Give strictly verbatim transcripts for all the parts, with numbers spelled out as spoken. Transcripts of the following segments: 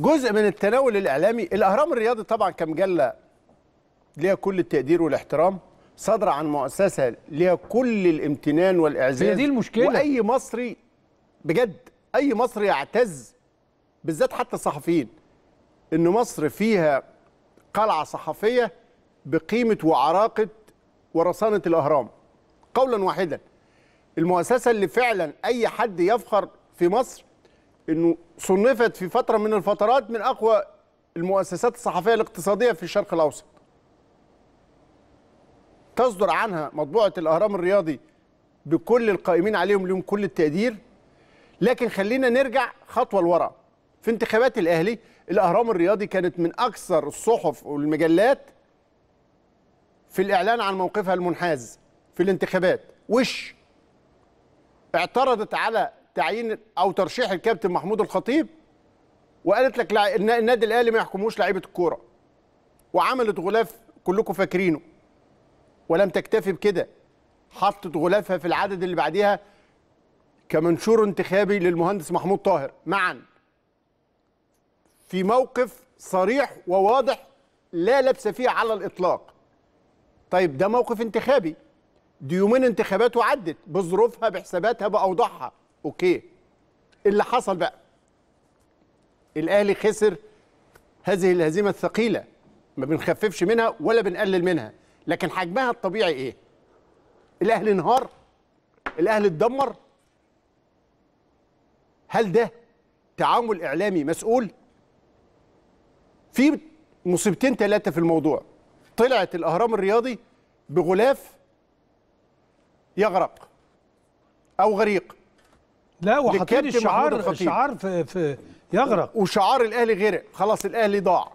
جزء من التناول الإعلامي. الأهرام الرياضي طبعا كمجلة ليها كل التقدير والاحترام، صدر عن مؤسسة ليها كل الامتنان والإعزاز. هي دي المشكلة، وأي مصري بجد، أي مصري يعتز، بالذات حتى الصحفيين، إن مصر فيها قلعة صحفية بقيمة وعراقة ورصانة الأهرام. قولا واحدا، المؤسسة اللي فعلا أي حد يفخر في مصر إنه صنفت في فترة من الفترات من أقوى المؤسسات الصحفية الاقتصادية في الشرق الأوسط. تصدر عنها مطبوعة الأهرام الرياضي بكل القائمين عليهم لهم كل التقدير. لكن خلينا نرجع خطوة لورا. في انتخابات الأهلي الأهرام الرياضي كانت من أكثر الصحف والمجلات في الإعلان عن موقفها المنحاز في الانتخابات. وش اعترضت على تعيين أو ترشيح الكابتن محمود الخطيب، وقالت لك النادي الأهلي ما يحكموش لعيبة الكورة، وعملت غلاف كلكم فاكرينه. ولم تكتفي بكده، حطت غلافها في العدد اللي بعديها كمنشور انتخابي للمهندس محمود طاهر معا، في موقف صريح وواضح لا لبس فيه على الإطلاق. طيب ده موقف انتخابي، دي يومين انتخابات وعدت بظروفها بحساباتها بأوضاعها. أوكي، اللي حصل بقى الأهلي خسر هذه الهزيمة الثقيلة، ما بنخففش منها ولا بنقلل منها، لكن حجمها الطبيعي إيه؟ الأهلي انهار؟ الأهلي اتدمر؟ هل ده تعامل إعلامي مسؤول؟ في مصيبتين ثلاثة في الموضوع. طلعت الأهرام الرياضي بغلاف يغرق أو غريق، لا، وحاطين الشعار، الشعار في, في يغرق، وشعار الأهلي غرق. خلاص الأهلي ضاع،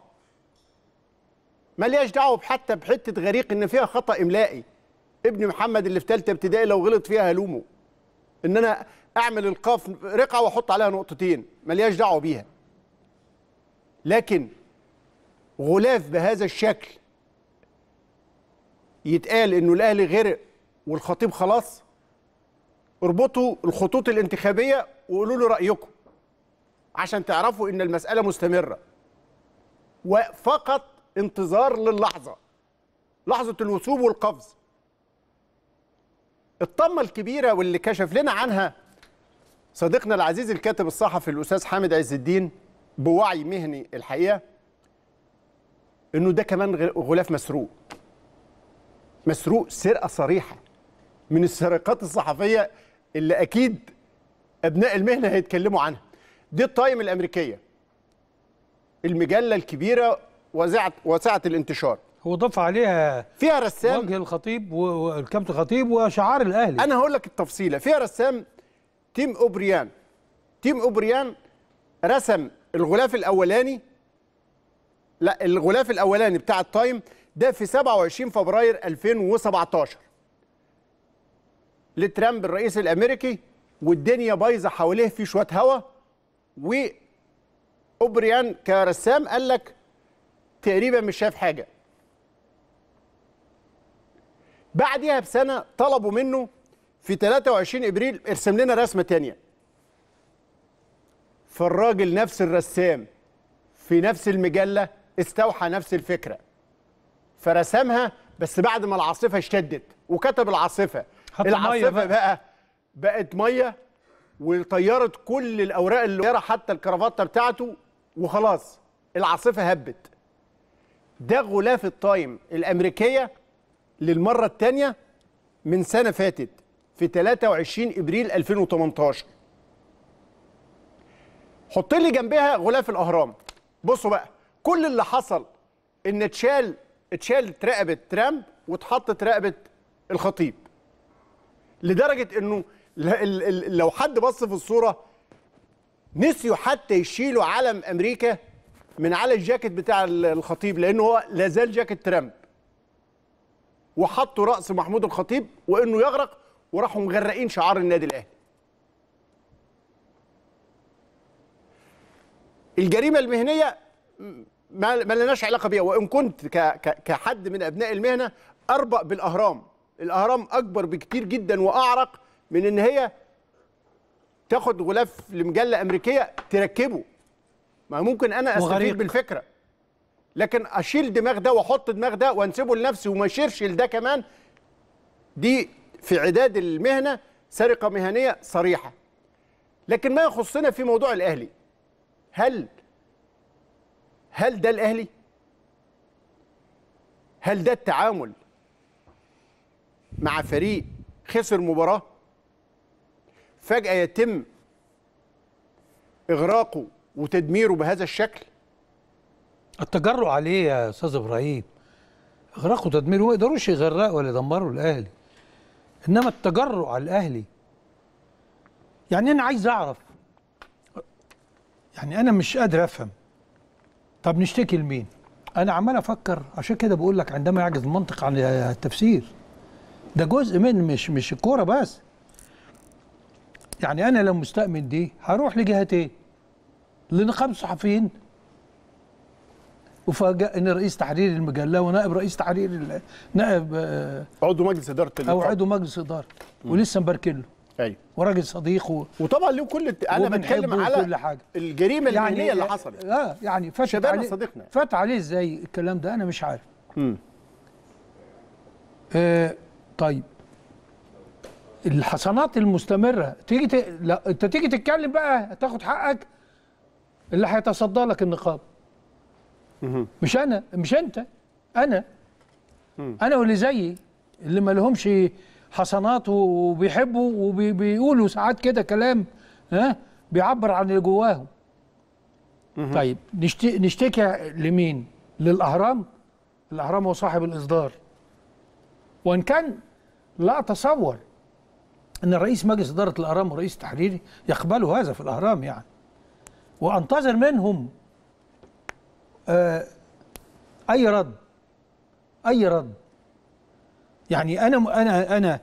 مالياش دعوه حتى بحته غريق ان فيها خطا املائي. ابن محمد اللي في ثالثه ابتدائي لو غلط فيها هلومه، ان انا اعمل القاف رقعه واحط عليها نقطتين، مالياش دعوه بيها. لكن غلاف بهذا الشكل يتقال انه الاهلي غرق والخطيب خلاص. اربطوا الخطوط الانتخابيه وقولوا له رايكم عشان تعرفوا ان المساله مستمره، وفقط انتظار للحظة، لحظة الوثوب والقفز. الطمة الكبيرة واللي كشف لنا عنها صديقنا العزيز الكاتب الصحفي الأستاذ حامد عز الدين بوعي مهني الحقيقة، إنه ده كمان غلاف مسروق، مسروق سرقة صريحة من السرقات الصحفية اللي أكيد أبناء المهنة هيتكلموا عنها. دي التايم الأمريكية، المجلة الكبيرة وسعة وسعة الانتشار، وضاف عليها فيها رسام وجه الخطيب والكابتن الخطيب وشعار الاهلي. انا هقول لك التفصيله، فيها رسام تيم أوبريان. تيم أوبريان رسم الغلاف الاولاني، لا الغلاف الاولاني بتاع التايم ده في سبعة وعشرين فبراير ألفين وسبعتاشر لترامب الرئيس الامريكي، والدنيا بايظه حواليه في شويه هوا، وأوبريان كرسام قال لك تقريبا مش شايف حاجه. بعديها بسنه طلبوا منه في تلاتة وعشرين ابريل ارسم لنا رسمه ثانيه. فالراجل نفس الرسام في نفس المجله استوحى نفس الفكره فرسمها، بس بعد ما العاصفه اشتدت وكتب العاصفه، العاصفه بقى. بقى بقت ميه وطيرت كل الاوراق اللي حتى الكرافته بتاعته، وخلاص العاصفه هبت. ده غلاف التايم الأمريكية للمرة الثانية من سنة فاتت في تلاتة وعشرين ابريل ألفين وتمنتاشر. حط لي جنبها غلاف الأهرام. بصوا بقى كل اللي حصل، إن اتشال اتشالت رقبة ترامب واتحطت رقبة الخطيب، لدرجة إنه لو حد بص في الصورة نسيوا حتى يشيلوا علم أمريكا من على الجاكيت بتاع الخطيب، لأنه هو لازال جاكيت ترامب، وحطوا رأس محمود الخطيب وإنه يغرق، وراحوا مغرقين شعار النادي الأهلي. الجريمة المهنية ما لناش علاقة بيها، وإن كنت كحد من أبناء المهنة أربأ بالأهرام. الأهرام أكبر بكتير جدا وأعرق من إن هي تاخد غلاف لمجلة أمريكية تركبه. ما ممكن أنا أستفيد وغريق. بالفكرة، لكن أشيل دماغ ده وأحط دماغ ده وأنسبه لنفسي وما أشيرش لده كمان، دي في عداد المهنة سرقة مهنية صريحة. لكن ما يخصنا في موضوع الأهلي، هل هل ده الأهلي؟ هل ده التعامل مع فريق خسر مباراة فجأة يتم إغراقه وتدميره بهذا الشكل؟ التجرؤ عليه يا أستاذ إبراهيم، إغراقه وتدميره، ما يقدروش يغرقوا ولا يدمروا الأهلي، إنما التجرؤ على الأهلي. يعني أنا عايز أعرف، يعني أنا مش قادر أفهم، طب نشتكي لمين؟ أنا عمال أفكر، عشان كده بقول لك عندما يعجز المنطق عن التفسير ده جزء من مش مش الكورة بس. يعني أنا لو مستأمن دي هروح لجهتين، لنقابة الصحفيين وفاجئني رئيس تحرير المجلة ونائب رئيس تحرير، نائب عضو مجلس إدارة أو عضو مجلس إدارة، ولسه مباركله ايوه وراجل صديق و... وطبعا له كل الت... انا بتكلم على الجريمه يعني المهنيه اللي حصلت اه يعني فات عليه صديقنا، فات عليه ازاي الكلام ده انا مش عارف. امم آه طيب الحصانات المستمره تيجي ت... لا انت تيجي تتكلم بقى تاخد حقك، اللي هيتصدى لك النقاب مم. مش انا مش انت انا مم. انا واللي زيي اللي ما لهمش حصانات وبيحبوا وبيقولوا ساعات كده كلام ها بيعبر عن اللي جواهم. طيب نشتكي لمين؟ للأهرام؟ الأهرام هو صاحب الإصدار، وإن كان لا أتصور أن رئيس مجلس إدارة الأهرام ورئيس التحريري يقبلوا هذا في الأهرام يعني، وأنتظر منهم آه أي رد أي رد. يعني انا انا انا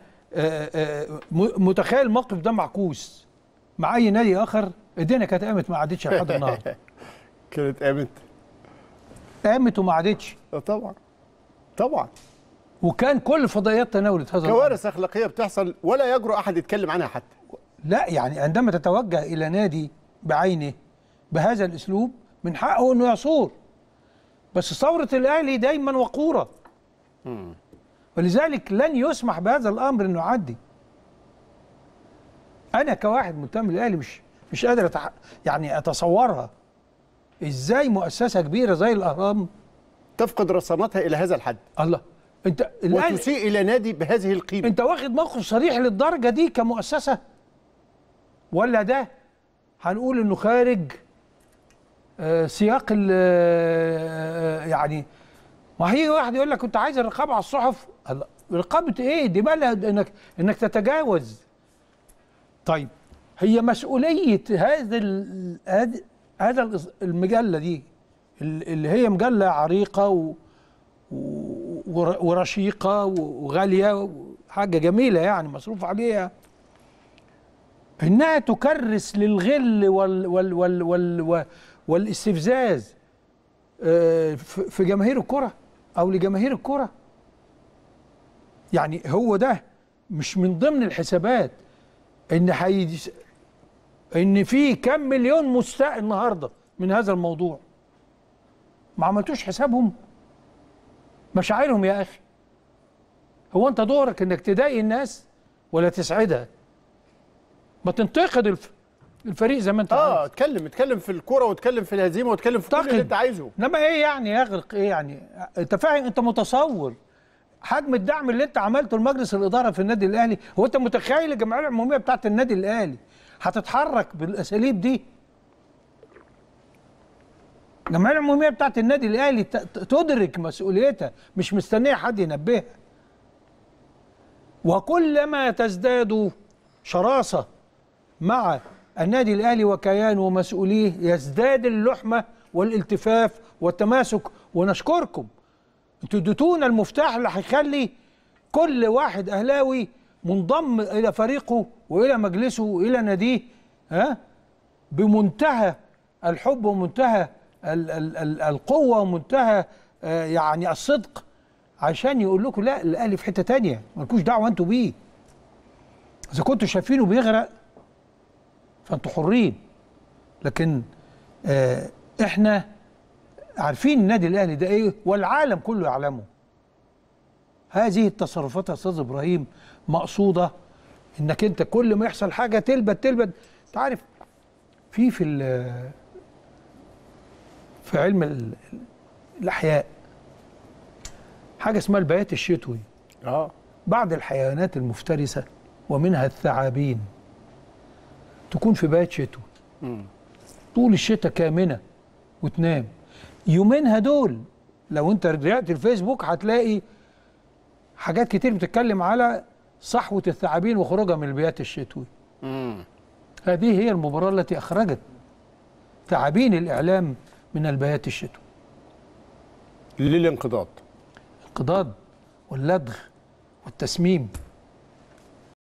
متخيل الموقف ده معكوس مع اي نادي اخر، ايدينا كانت قامت ما عادتش لحد النهارده. كانت قامت قامت وما عادتش. طبعا طبعا، وكان كل الفضائيات تناولت هذا كوارث اخلاقيه بتحصل ولا يجرؤ احد يتكلم عنها حتى. لا يعني عندما تتوجه الى نادي بعينه بهذا الاسلوب من حقه انه يصور، بس ثوره الاهلي دايما وقوره. امم ولذلك لن يسمح بهذا الامر انه يعدي. انا كواحد منتمي للاهلي مش مش قادر أتح... يعني اتصورها ازاي مؤسسه كبيره زي الاهرام تفقد رصانتها الى هذا الحد. الله، انت الاهلي وتسيء الى نادي بهذه القيمه. انت واخد موقف صريح للدرجه دي كمؤسسه، ولا ده هنقول انه خارج آه سياق ال آه يعني. وهيجي واحد يقول لك انت عايز الرقابه على الصحف، رقابه ايه دي مالها انك انك تتجاوز. طيب هي مسؤوليه هذا هذا المجله دي اللي هي مجله عريقه و ورشيقه وغاليه وحاجه جميله يعني مصروف عليها، انها تكرس للغل وال وال وال وال والاستفزاز في جماهير الكره أو لجماهير الكرة. يعني هو ده مش من ضمن الحسابات إن حي... إن في كم مليون مستاء النهارده من هذا الموضوع؟ ما عملتوش حسابهم؟ مشاعرهم يا أخي، هو أنت دورك إنك تضايق الناس ولا تسعدها؟ ما تنتقد الف... الفريق زي ما أنت عايز. آه اتكلم اتكلم في الكرة واتكلم في الهزيمة واتكلم في كل اللي أنت عايزه، إنما إيه يعني يغرق إيه يعني؟ أنت فاهم؟ أنت متصور حجم الدعم اللي أنت عملته لمجلس الإدارة في النادي الأهلي؟ هو أنت متخيل الجمعية العمومية بتاعة النادي الأهلي هتتحرك بالأساليب دي؟ الجمعية العمومية بتاعة النادي الأهلي تدرك مسؤوليتها، مش مستنية حد ينبهها. وكلما تزداد شراسة مع النادي الأهلي وكيان ومسؤوليه يزداد اللحمة والالتفاف والتماسك، ونشكركم انتوا اديتونا المفتاح اللي هيخلي كل واحد أهلاوي منضم إلى فريقه وإلى مجلسه وإلى ناديه ها بمنتهى الحب ومنتهى ال ال ال القوة ومنتهى آه يعني الصدق، عشان يقول لكم لا الأهلي في حتة تانية مالكوش دعوة انتوا بيه. إذا كنتوا شايفينه بيغرق فانتوا حرين، لكن آه احنا عارفين النادي الاهلي ده ايه والعالم كله يعلمه. هذه التصرفات يا استاذ ابراهيم مقصوده انك انت كل ما يحصل حاجه تلبت تلبت. انت عارف في في في علم الاحياء حاجه اسمها البيات الشتوي. اه بعض الحيوانات المفترسه ومنها الثعابين تكون في بيات شتوي طول الشتاء كامنه وتنام. يومينها دول لو انت رجعت الفيسبوك هتلاقي حاجات كتير بتتكلم على صحوه الثعابين وخروجها من البيات الشتوي. امم هذه هي المباراه التي اخرجت ثعابين الاعلام من البيات الشتوي للانقضاض، انقضاض واللدغ والتسميم.